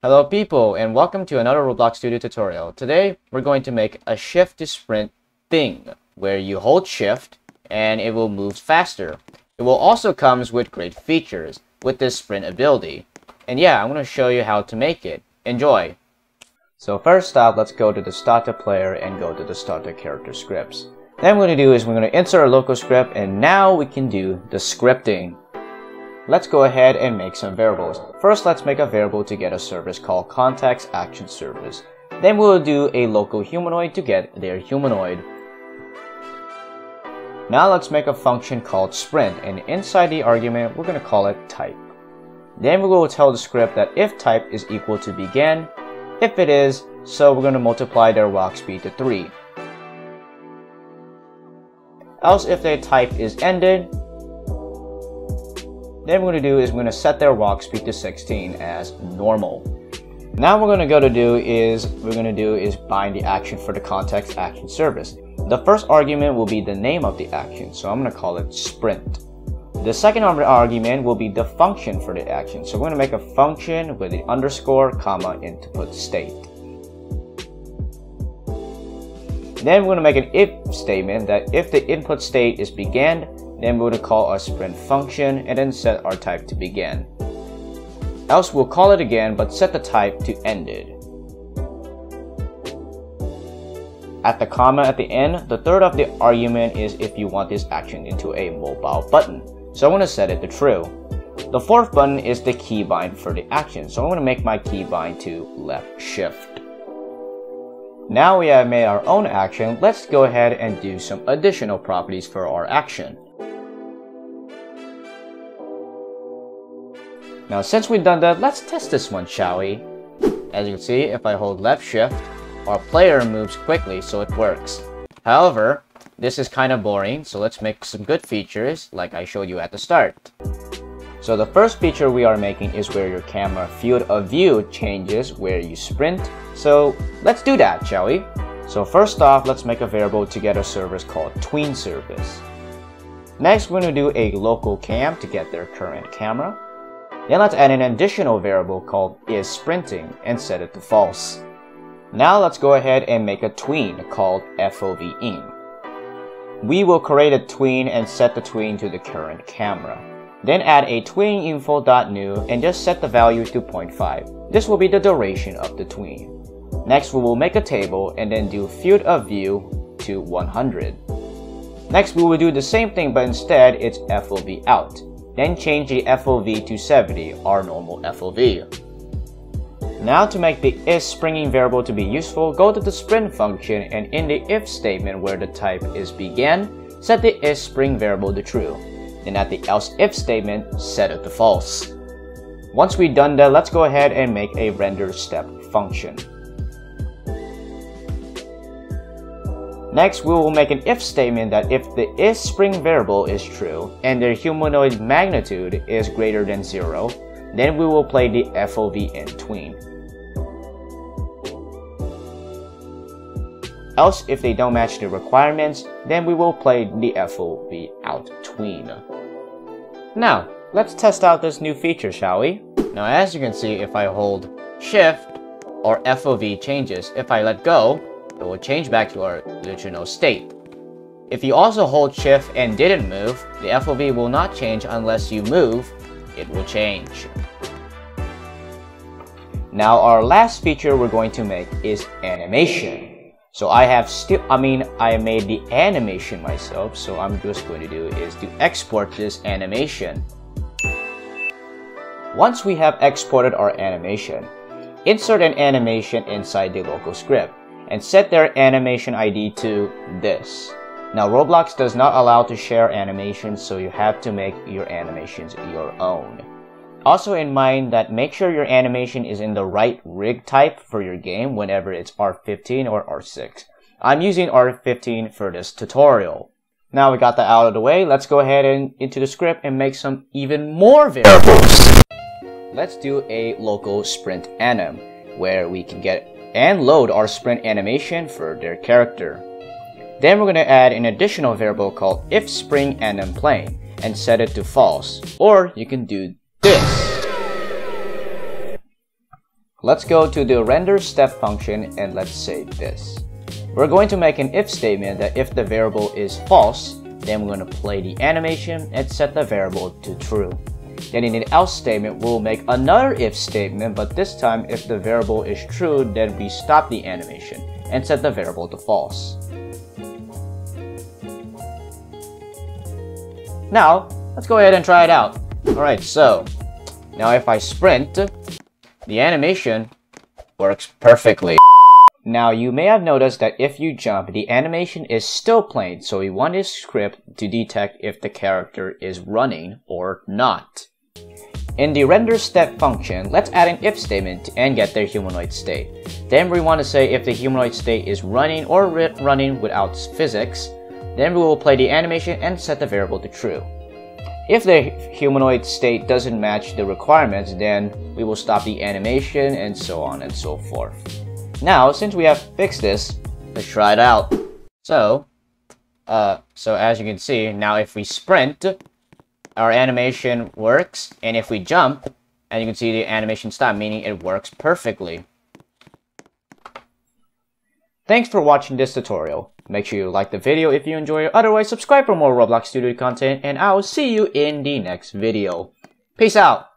Hello people, and welcome to another Roblox Studio tutorial. Today we're going to make a shift to sprint thing where you hold shift and it will move faster. It will also comes with great features with this sprint ability. And yeah, I'm going to show you how to make it. Enjoy! So first off, let's go to the starter player and go to the starter character scripts. Then what we're going to do is we're going to insert a local script, and now we can do the scripting. Let's go ahead and make some variables. First, let's make a variable to get a service called ContextActionService. Then we'll do a local humanoid to get their humanoid. Now let's make a function called sprint, and inside the argument, we're going to call it type. Then we will tell the script that if type is equal to begin, if it is, so we're going to multiply their walk speed to 3. Else if their type is ended, then we're going to do is we're going to set their walk speed to 16 as normal. Now we're going to do is bind the action for the context action service. The first argument will be the name of the action, so I'm going to call it sprint. The second argument will be the function for the action, so we're going to make a function with the underscore comma input state. Then we're going to make an if statement that if the input state is began, then we're going to call our sprint function and then set our type to begin. Else we'll call it again, but set the type to ended. At the comma at the end, the third of the argument is if you want this action into a mobile button. So I'm going to set it to true. The fourth button is the keybind for the action. So I'm going to make my keybind to left shift. Now we have made our own action, let's go ahead and do some additional properties for our action. Now since we've done that, let's test this one, shall we? As you can see, if I hold left shift, our player moves quickly, so it works. However, this is kind of boring, so let's make some good features like I showed you at the start. So the first feature we are making is where your camera field of view changes where you sprint. So let's do that, shall we? So first off, let's make a variable to get a service called TweenService. Next, we're going to do a local cam to get their current camera. Then let's add an additional variable called isSprinting and set it to false. Now let's go ahead and make a tween called FOV in. We will create a tween and set the tween to the current camera. Then add a tweenInfo.new and just set the value to 0.5. This will be the duration of the tween. Next, we will make a table and then do field of view to 100. Next, we will do the same thing, but instead it's FOV out. Then change the FOV to 70, our normal FOV. Now to make the isSprinting variable to be useful, go to the sprint function and in the if statement where the type is begin, set the isSpring variable to true. Then at the else if statement, set it to false. Once we've done that, let's go ahead and make a render step function. Next, we will make an if statement that if the isSpring variable is true and their humanoid magnitude is greater than 0, then we will play the FOV in tween. Else, if they don't match the requirements, then we will play the FOV out tween. Now, let's test out this new feature, shall we? Now, as you can see, if I hold shift, our FOV changes. If I let go, it will change back to our original state. If you also hold shift and didn't move, the FOV will not change unless you move. It will change. Now our last feature we're going to make is animation. So I made the animation myself, so I'm just going to do is to export this animation. Once we have exported our animation, insert an animation inside the local script and set their animation ID to this. Now Roblox does not allow to share animations, so you have to make your animations your own. Also in mind that make sure your animation is in the right rig type for your game whenever it's R15 or R6. I'm using R15 for this tutorial. Now we got that out of the way, let's go ahead and into the script and make some even more variables. Let's do a local sprint anim where we can get and load our sprint animation for their character. Then we're going to add an additional variable called ifSpringAnimPlaying and set it to false, or you can do this. Let's go to the render step function and let's save this. We're going to make an if statement that if the variable is false, then we're going to play the animation and set the variable to true. Then in an else statement, we'll make another if statement, but this time if the variable is true, then we stop the animation and set the variable to false. Now, let's go ahead and try it out. Alright, so now if I sprint, the animation works perfectly. Now you may have noticed that if you jump, the animation is still playing, so we want this script to detect if the character is running or not. In the render step function, let's add an if statement and get their humanoid state. Then we want to say if the humanoid state is running or running without physics, then we will play the animation and set the variable to true. If the humanoid state doesn't match the requirements, then we will stop the animation and so on and so forth. Now, since we have fixed this, let's try it out. So as you can see, now if we sprint, our animation works, and if we jump, and you can see the animation stop, meaning it works perfectly. Thanks for watching this tutorial. Make sure you like the video if you enjoy it, otherwise subscribe for more Roblox Studio content, and I'll see you in the next video. Peace out!